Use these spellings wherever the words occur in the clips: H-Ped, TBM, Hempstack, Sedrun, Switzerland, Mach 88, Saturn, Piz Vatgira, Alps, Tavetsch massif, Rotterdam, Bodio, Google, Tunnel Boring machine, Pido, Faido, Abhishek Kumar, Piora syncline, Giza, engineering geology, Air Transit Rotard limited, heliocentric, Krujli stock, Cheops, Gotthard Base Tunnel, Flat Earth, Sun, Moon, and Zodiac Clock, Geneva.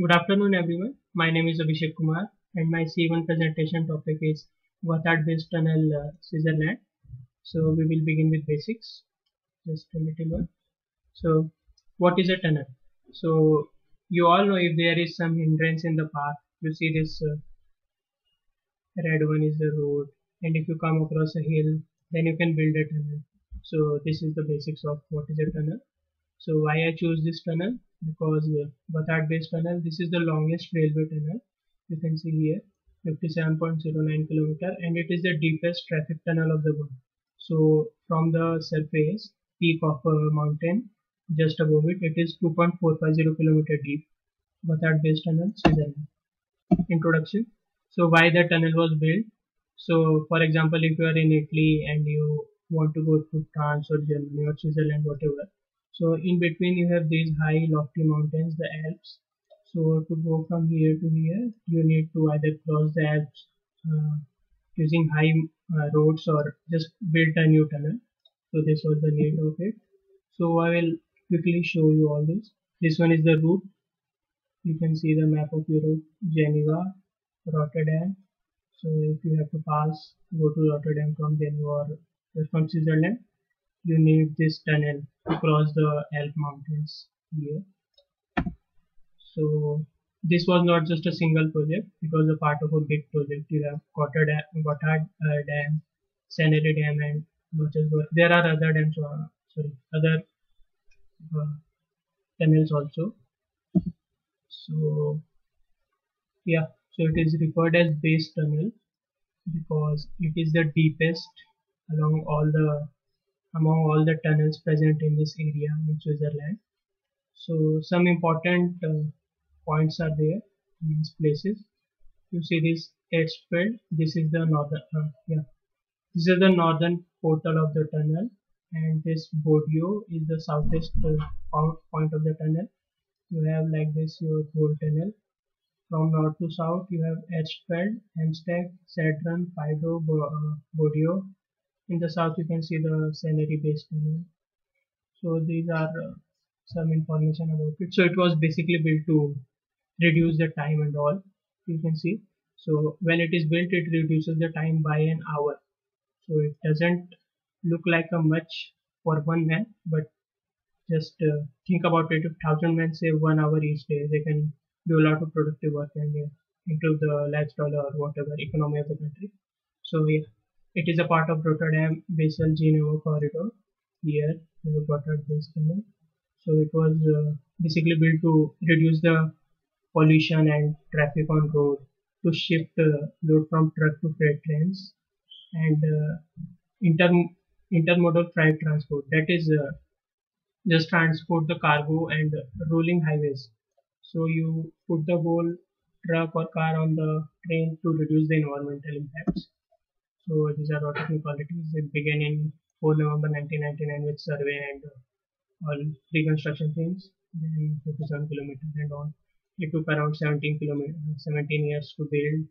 Good afternoon everyone, my name is Abhishek Kumar and my C1 presentation topic is Gotthard Base Tunnel, Switzerland. So we will begin with basics, just a little one. So what is a tunnel? So you all know if there is some hindrance in the path, you see this red one is the road, and if you come across a hill then you can build a tunnel. So this is the basics of what is a tunnel. So why I chose this tunnel? Because Gotthard Base Tunnel, this is the longest railway tunnel. You can see here 57.09 km, and it is the deepest traffic tunnel of the world. So from the surface peak of a mountain just above it, it is 2.450 km deep. Gotthard Base Tunnel, Switzerland. Introduction. So why the tunnel was built? So for example, if you are in Italy and you want to go to France or Germany or Switzerland, whatever. So in between you have these high lofty mountains, the Alps. So to go from here to here, you need to either cross the Alps using high roads or just build a new tunnel. So this was the need of it. So I will quickly show you all this. This one is the route. You can see the map of Europe, Geneva, Rotterdam. So if you have to pass, go to Rotterdam from Geneva or from Switzerland, you need this tunnel to cross the Alp mountains here. So this was not just a single project, it was a part of a big project. You have Gotthard Dam, Sanary Dam, and there are other dams, tunnels also. So yeah, so it is referred as base tunnel because it is the deepest among all the tunnels present in this area in Switzerland. So some important points are there in these places. You see this H-Ped. This is the northern portal of the tunnel, and this Bodio is the southeast point of the tunnel. You have like this your whole tunnel. From north to south you have H-Ped, Hempstack, Sedrun, Pido, Bodio. In the south you can see the Sanary Base Tunnel. So these are some information about it. So it was basically built to reduce the time and all. You can see. So when it is built, it reduces the time by an hour. So it doesn't look like a much for one man, but just think about it. If 1,000 men save 1 hour each day, they can do a lot of productive work and improve the lifestyle or whatever economy of the country. So yeah, it is a part of Rotterdam Basel Geneva corridor. Here we have Gotthard Base Tunnel. So it was basically built to reduce the pollution and traffic on road, to shift load from truck to freight trains, and intermodal freight transport, that is just transport the cargo and rolling highways. So you put the whole truck or car on the train to reduce the environmental impacts. So these are all technicalities. It began in 4 November 1999 with survey and all reconstruction things. Then 57 kilometers and on. It took around 17 years to build.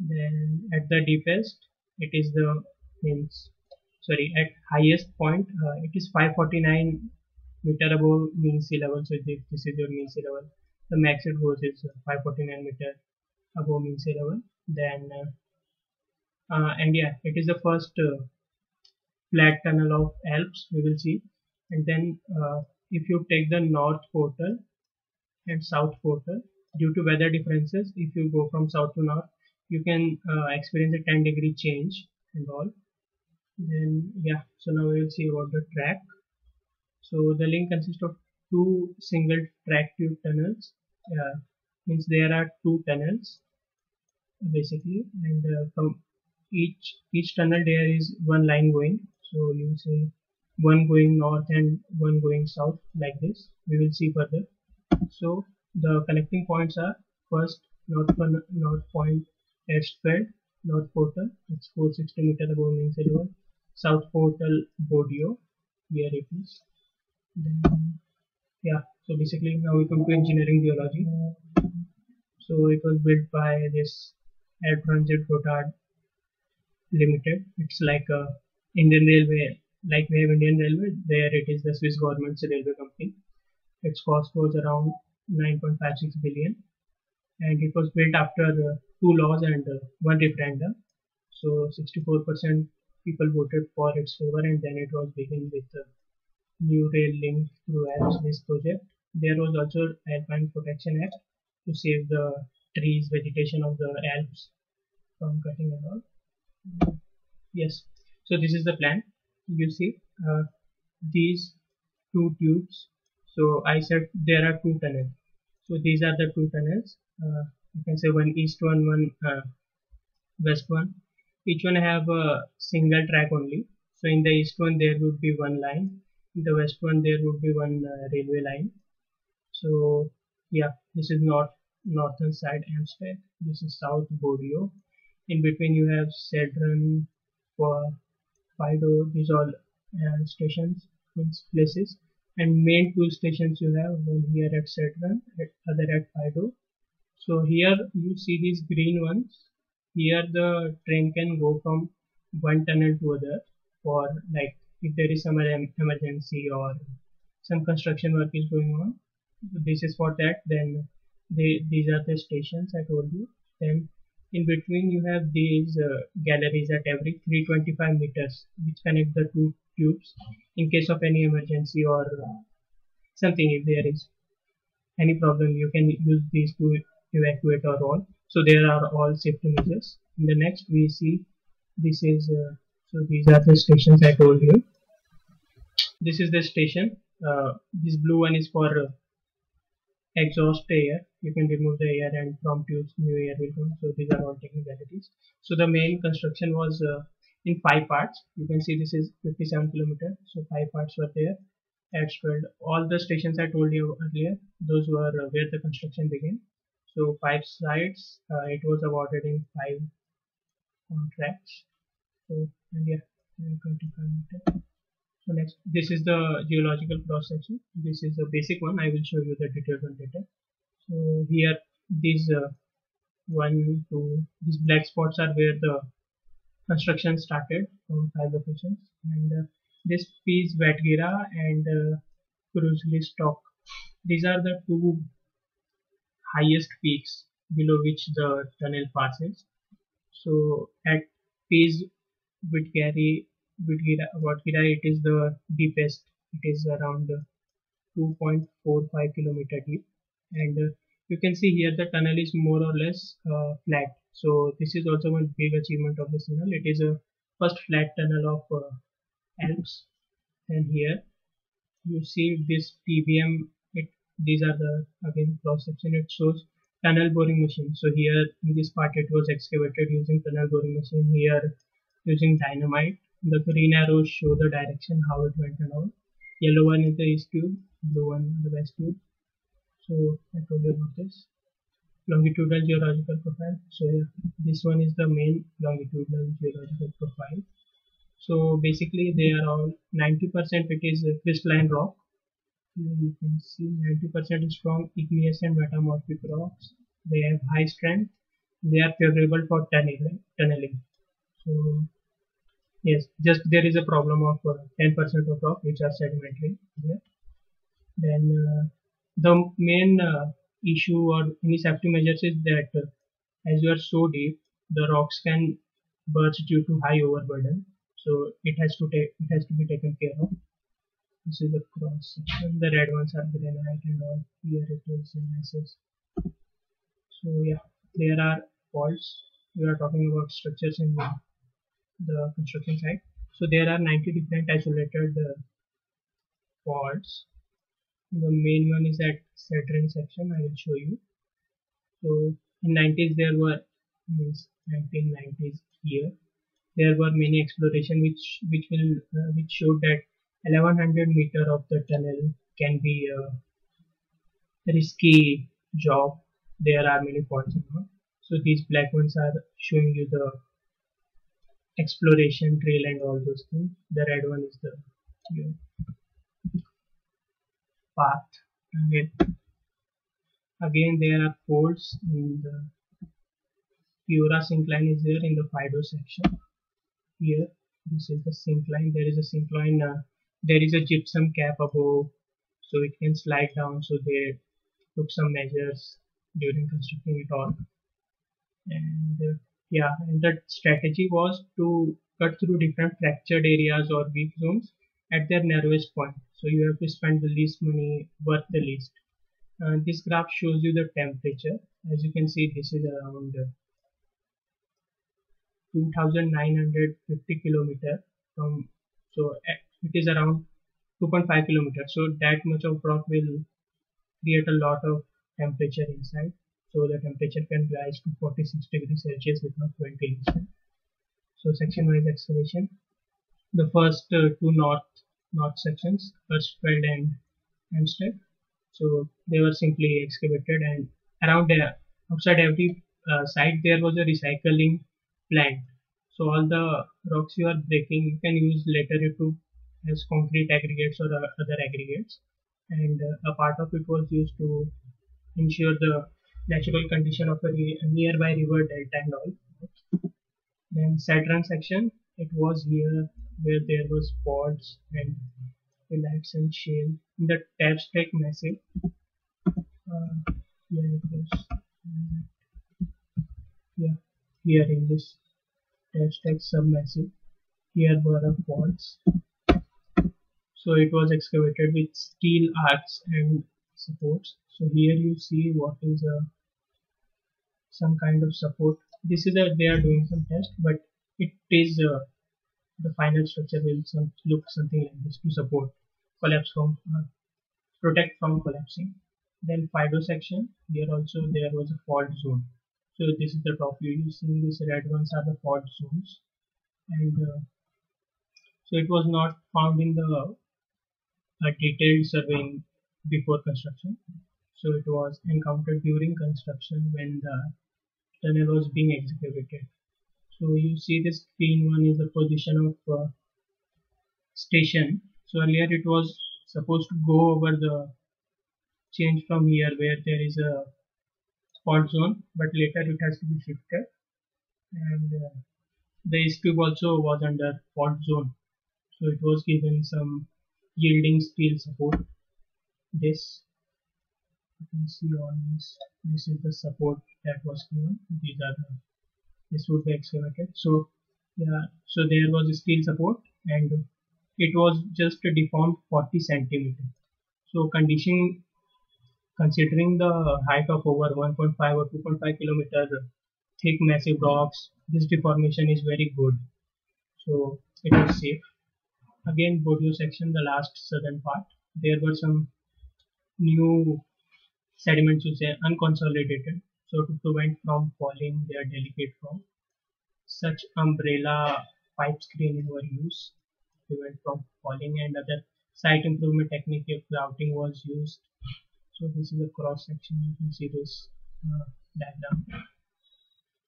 Then at the deepest, it is the at highest point, it is 549 meter above mean sea level. So this is your mean sea level. The max it goes is 549 meter above mean sea level. Then and yeah, it is the first flat tunnel of Alps, we will see. And then if you take the north portal and south portal, due to weather differences, if you go from south to north, you can experience a 10-degree change and all. Then yeah, so now we will see about the track. So the link consists of two single track tube tunnels. Means there are two tunnels basically, and from each tunnel there is one line going. So you see one going north and one going south like this. We will see further. So the connecting points are first north point H-Ped, north portal, it's 460 meter above mean sea level. South portal Bodio, here it is. Then yeah, so basically now we come to engineering geology. So it was built by this Air Transit Rotard Limited. It's like a Indian Railway, like we have Indian Railway, there it is the Swiss government's railway company. Its cost was around 9.56 billion, and it was built after two laws and one referendum. So 64% people voted for its favor, and then it was begun with new rail link through Alps project. There was also Alpine Protection Act to save the trees, vegetation of the Alps from cutting and all. Yes, so this is the plan. You see these two tubes. So I said there are two tunnels. So these are the two tunnels. You can say one east one, west one. Each one have a single track only. So in the east one there would be one line. In the west one there would be one railway line. So yeah, this is northern side Hempstack. This is south Bodio. In between you have Sedrun, Faido. These all stations, means places. And main two stations you have, one here at Saturn, other at Pido. So here you see these green ones. Here the train can go from one tunnel to other, or like if there is some emergency or some construction work is going on. This is for that. Then these are the stations I told you. Then in between you have these galleries at every 325 meters which connect the two tubes in case of any emergency or something. If there is any problem, you can use these to evacuate or all. So there are all safety measures. In the next we see this is so these are the stations I told you. This is the station. This blue one is for exhaust air. You can remove the air and from tubes new air will come. So these are all technicalities. So the main construction was in 5 parts. You can see this is 57 km. So 5 parts were there at spread. All the stations I told you earlier, those were where the construction began. So 5 sites. It was awarded in 5 contracts. So and yeah, 25 km. So next, this is the geological cross section. This is the basic one. I will show you the detailed one later. So here, these 1, 2, these black spots are where the construction started from 5 locations, and this Piz Vatgira and Krujli stock. These are the two highest peaks below which the tunnel passes. So at Piz Vatgira, it is the deepest. It is around 2.45 km deep, and you can see here the tunnel is more or less flat. So this is also one big achievement of this tunnel. It is a first flat tunnel of Alps. And here you see this TBM. These are the again cross section. It shows tunnel boring machine. So here in this part it was excavated using tunnel boring machine. Here using dynamite. The green arrows show the direction how it went and all. Yellow one is the east tube. Blue one is the west tube. So I told you about this. Longitudinal geological profile. So yeah, this one is the main longitudinal geological profile. So basically they are all 90% it is crystalline rock. Here you can see 90% is from igneous and metamorphic rocks. They have high strength. They are favorable for tunneling. So yes, just there is a problem of 10% of rock which are sedimentary here. Then the main issue or any safety measures is that as you are so deep, the rocks can burst due to high overburden. So it has to be taken care of. This is the cross section. The red ones are granite and all. Here it is masses. So yeah, there are faults. We are talking about structures in the construction site. So there are 90 different isolated faults. The main one is at Saturn section. I will show you. So in 90s there were, means 1990s here, there were many exploration which showed that 1100 meters of the tunnel can be a risky job. There are many faults. So these black ones are showing you the exploration trail and all those things. The red one is the path. Again there are folds in the Piora syncline is there in the Faido section. Here this is the syncline. There is a syncline. There is a gypsum cap above, so it can slide down. So they took some measures during constructing it all. And and the strategy was to cut through different fractured areas or weak zones at their narrowest point. So you have to spend the least money worth the least. This graph shows you the temperature. As you can see, this is around 2,950 kilometer from, so it is around 2.5 kilometers. So that much of rock will create a lot of temperature inside. So the temperature can rise to 46 degrees Celsius without ventilation. So section-wise excavation. The first two north sections, H-Ped and Hempstack. So they were simply excavated, and around there, outside every site, there was a recycling plant. So all the rocks you are breaking, you can use later to as concrete aggregates or other aggregates. And a part of it was used to ensure the natural condition of a nearby river delta and all. Then Saturn section, it was here where there was pods and relax and shale in the Tavetsch massif. Here it goes. Here in this Tavetsch submassif, here were the pods. So it was excavated with steel arcs and supports. So here you see what is some kind of support. This is they are doing some test, but it is the final structure will look something like this to support collapse from protect from collapsing. Then Faido section, here also there was a fault zone. So this is the top view. You see these red ones are the fault zones, and so it was not found in the detailed surveying before construction. So it was encountered during construction when the tunnel was being excavated. So you see this green one is the position of station. So earlier it was supposed to go over the change from here where there is a fault zone, but later it has to be shifted. And the S cube also was under fault zone, so it was given some yielding steel support. This you can see on this. This is the support that was given. These are the, this would be excavated. So so there was a steel support, and it was just a deformed 40 centimeter. So condition considering the height of over 1.5 or 2.5 kilometer thick massive rocks, this deformation is very good. So it was safe. Again, Bodio section, the last southern part. There were some new sediments, you say unconsolidated, so to prevent from falling, they are delicate from. Such umbrella pipe screening were used to prevent from falling, and other site improvement technique of grouting was used. So this is a cross section. You can see this diagram.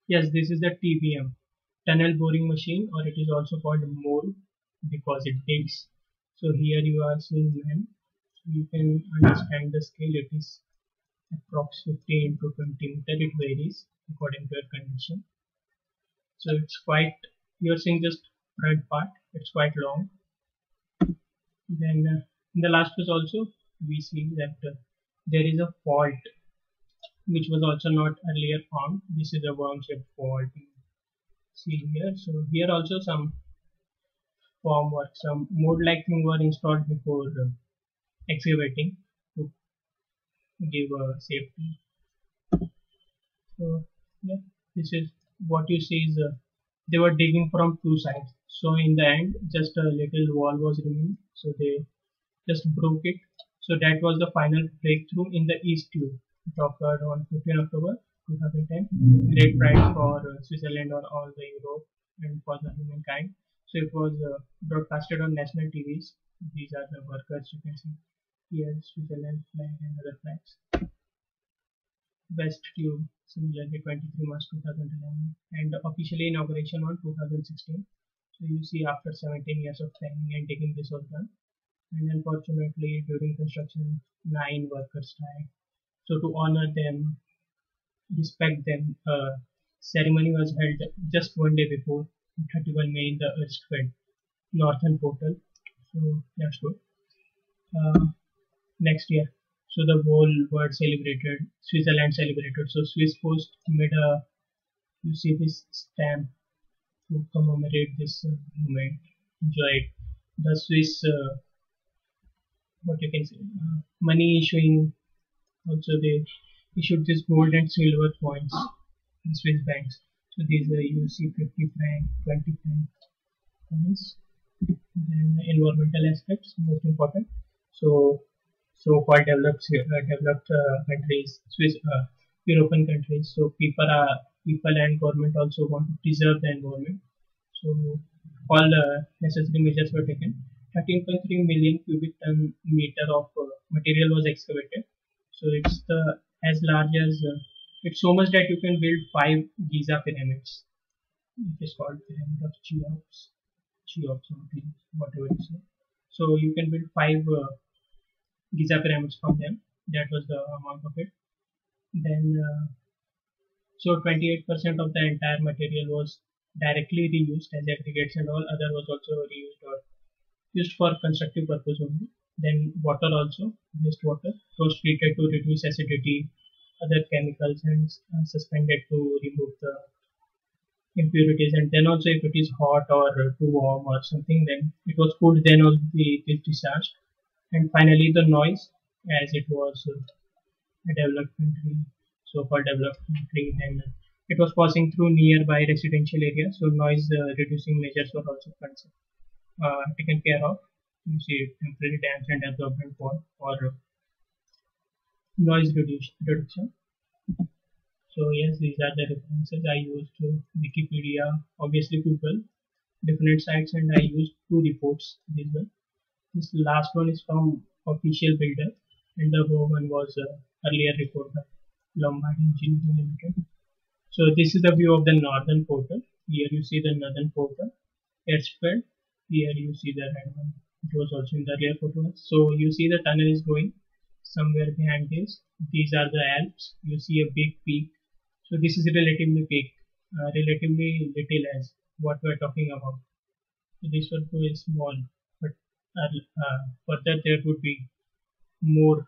Yes, this is the TBM, tunnel boring machine, or it is also called mole because it digs. So here you are seeing man. So you can understand the scale. It is approximately 15 to 20 meter. It varies according to your condition. So it's quite, you are seeing just front part. It's quite long. Then in the last place also we see that there is a fault which was also not earlier found. This is a worm-shaped fault. See here. So here also some form or some mode-like thing were installed before excavating to give safety. So this is what you see is they were digging from two sides. So in the end, just a little wall was removed. So they just broke it. So that was the final breakthrough in the East Tube. It occurred on 15 October 2010. Great prize for Switzerland or all the Europe and for the humankind. So it was broadcasted on national TVs. These are the workers, you can see here, Switzerland flag and other flags. West Tube, similarly 23 March 2011, and officially inauguration on 2016. So you see after 17 years of planning and digging, this was done. And unfortunately during construction 9 workers died. So to honor them, respect them, ceremony was held just one day before, 31 May in the H-Ped northern portal. So that's good. Next year. So the whole world celebrated. Switzerland celebrated. So Swiss Post made a, you see this stamp to commemorate this moment. Enjoy it. The Swiss what you can say money issuing, also they issued this gold and silver coins in Swiss banks. So these are UC 50 franc, 20 franc coins. Then environmental aspects most important. So-called developed countries, Swiss European countries. So people and government also want to preserve the environment. So all necessary measures were taken. 13.3 million cubic ton meter of material was excavated. So it's the as large as it's so much that you can build 5 Giza pyramids. It is called pyramid of Cheops. Cheops something, whatever you say. So you can build 5 Giza pyramids from them. That was the amount of it. Then so 28% of the entire material was directly reused as aggregates, and all other was also reused or used for constructive purpose only. Then water also, wastewater was treated to reduce acidity, other chemicals, and suspended to remove the impurities. And then also if it is hot or too warm or something, then it was cooled, then also it discharged. And finally the noise, as it was a developed country, so-called developed country, then it was passing through nearby residential areas, so noise reducing measures were also taken care of. You see temporary dams and absorbent wall for noise reduction. So yes, these are the references I used. Wikipedia, obviously Google, different sites, and I used 2 reports. This last one is from Official Builder, and the whole one was earlier report by Lombard Engineering Limited. So this is the view of the northern portal. Here you see the northern portal, H-Ped. Here you see the red one. It was also in the rear photo. So you see the tunnel is going somewhere behind this. These are the Alps. You see a big peak. So this is relatively big, relatively little as what we are talking about. So this one is small, but further there would be more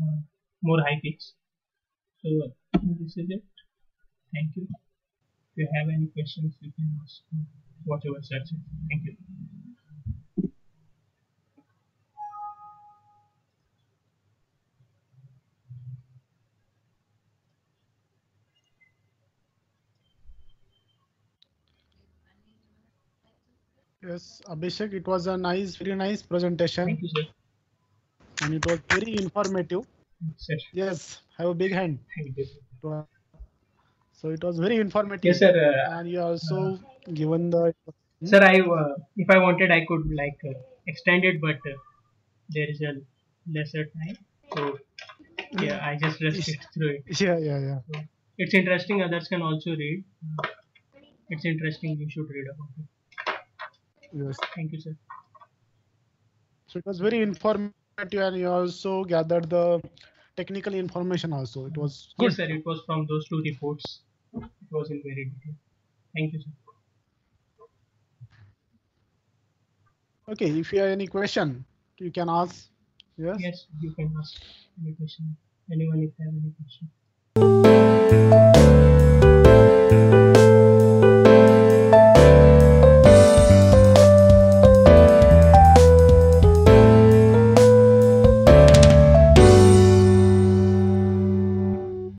high peaks. So this is it. Thank you. If you have any questions, you can ask whatever search. Thank you. Yes, Abhishek, it was a nice, very nice presentation. Thank you, sir. And it was very informative. Sir. Yes, have a big hand. Thank you. So it was very informative. Yes, sir. And you also given the. Sir, if I wanted, I could extend it, but there is a lesser time. So yeah, I just rushed through it. Yeah. So, it's interesting. Others can also read. It's interesting. You should read about it. Yes. Thank you, sir. So it was very informative, and you also gathered the technical information also. It was good. Yes, sir. It was from those 2 reports. It was in very detail. Thank you, sir. Okay, if you have any question, you can ask. Yes, you can ask any question. Anyone, if you have any question.